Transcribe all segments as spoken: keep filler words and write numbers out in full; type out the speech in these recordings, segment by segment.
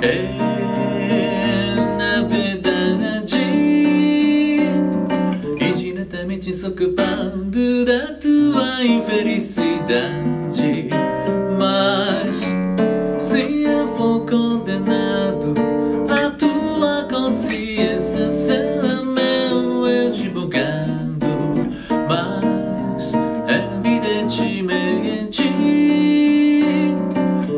É, na verdade, indiretamente sou culpado da tua infelicidade. Mas se eu for condenado, a tua consciência será meu advogado. Mas evidentemente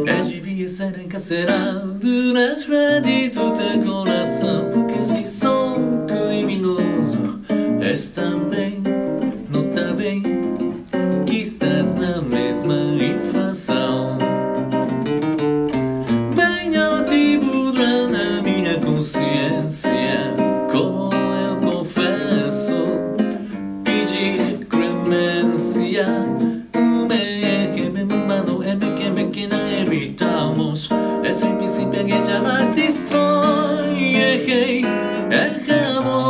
eu devia ser encarcerado nas redes do teu coração, porque se sou criminoso, és também. Nota bem que estás na mesma infração. Bem, eu te podrá na minha consciência, como eu confesso, pedir clemência. Me que me mando, é me que me que não evitamos. É sempre sempre que jamais te sonhei, erramos.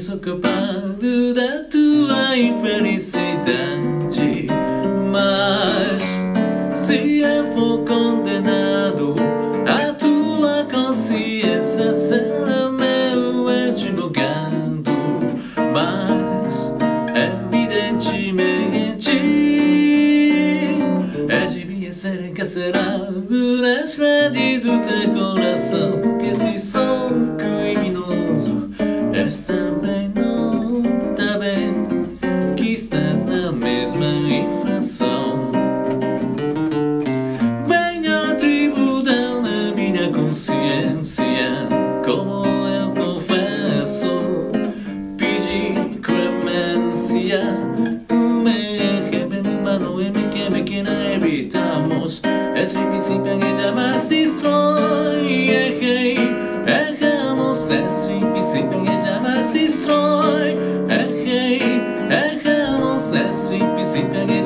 Sou culpado da tua infelicidade. Mas se eu for condenado, a tua consciência será meu advogado. Mas evidentemente eu devia ser encarcerado nas redes do teu coração, porque se sou criminoso, és também, não tá bem, que estás na mesma infração. Venha tribunal na minha consciência, como eu confesso, pedi clemência. Me que me mano e me que me que não evitamos, é sempre sempre que jamais te sonhei, erramos, é sempre sempre que se sonha, erramos, é simples e